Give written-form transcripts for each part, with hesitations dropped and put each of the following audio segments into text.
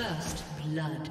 First blood.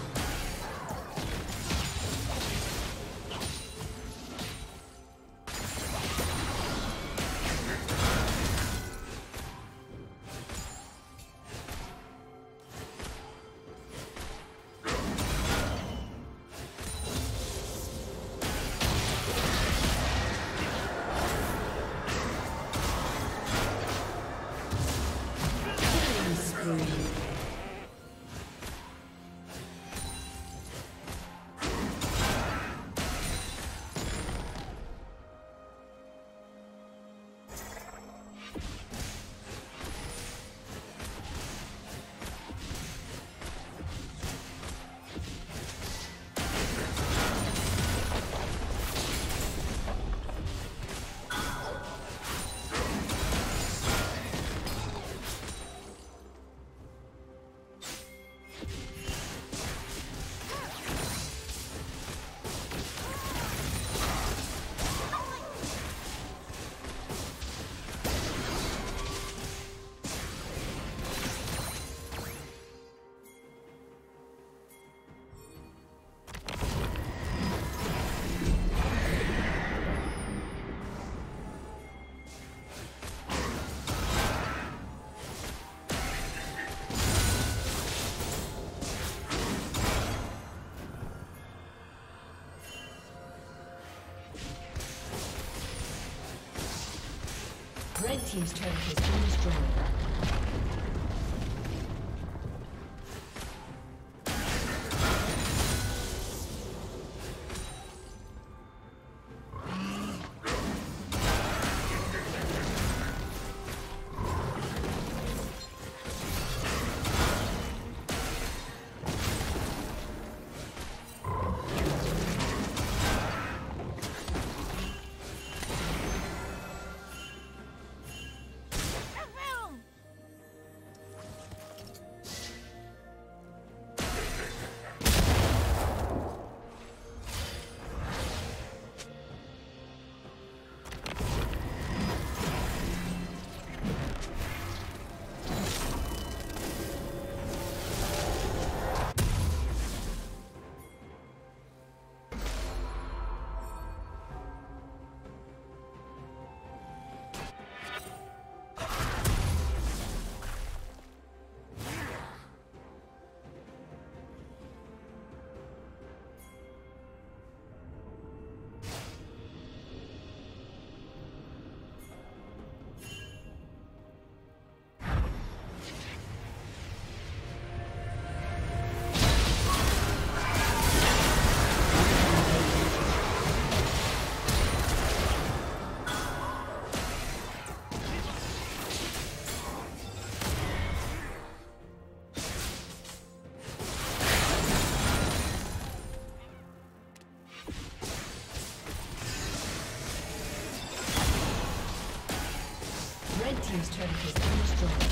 Red team's turret has been destroyed. team's turret has been destroyed.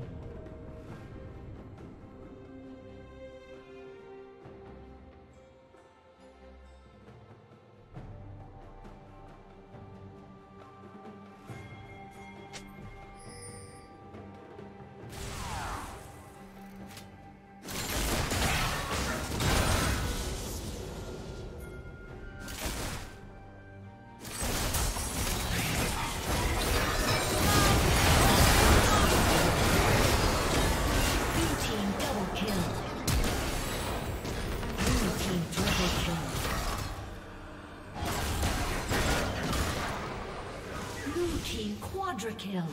Quadra kill.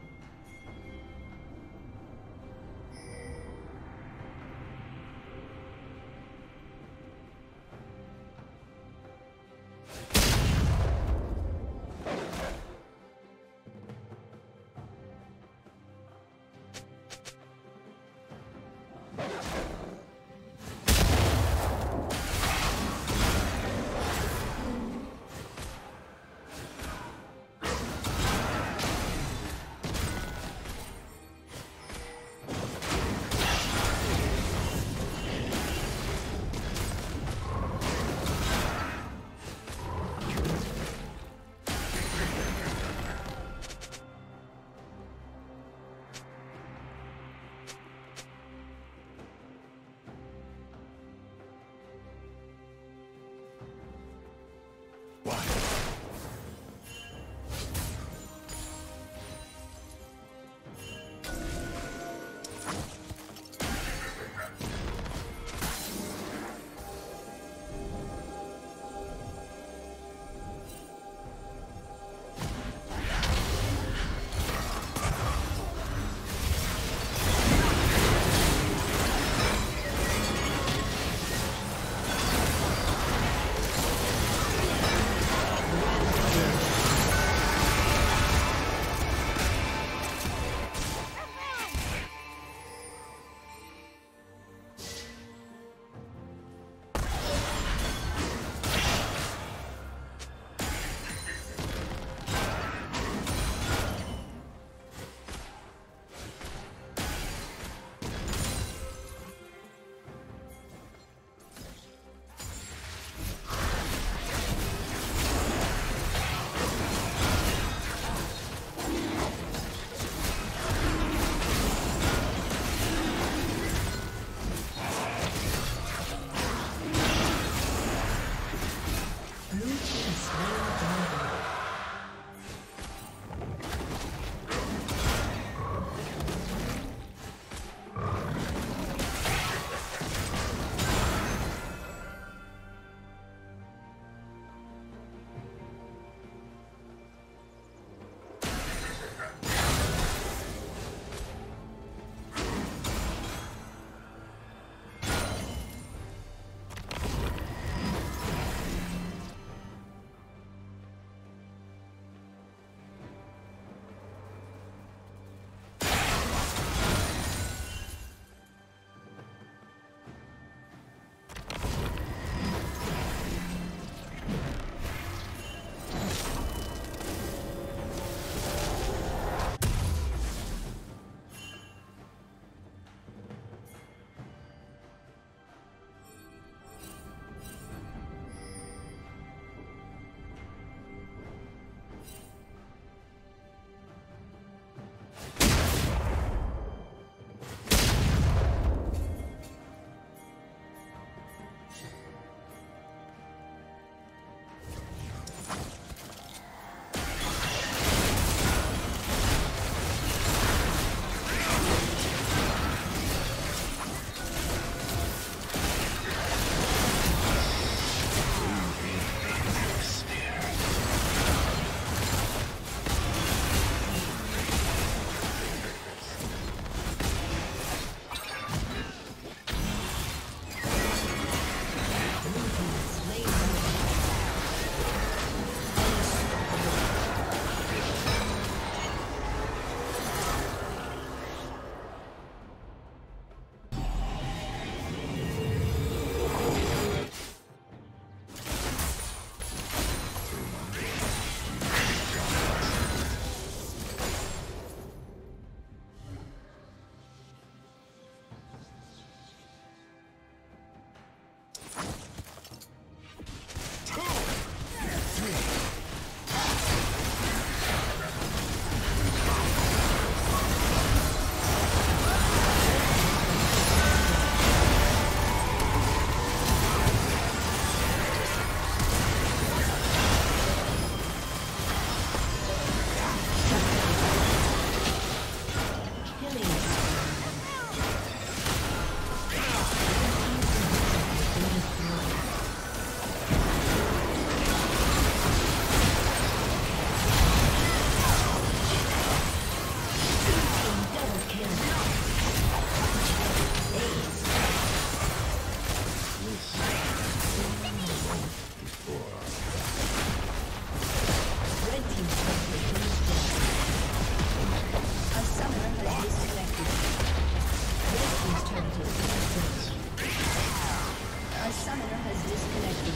disconnected.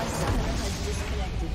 A summoner has disconnected.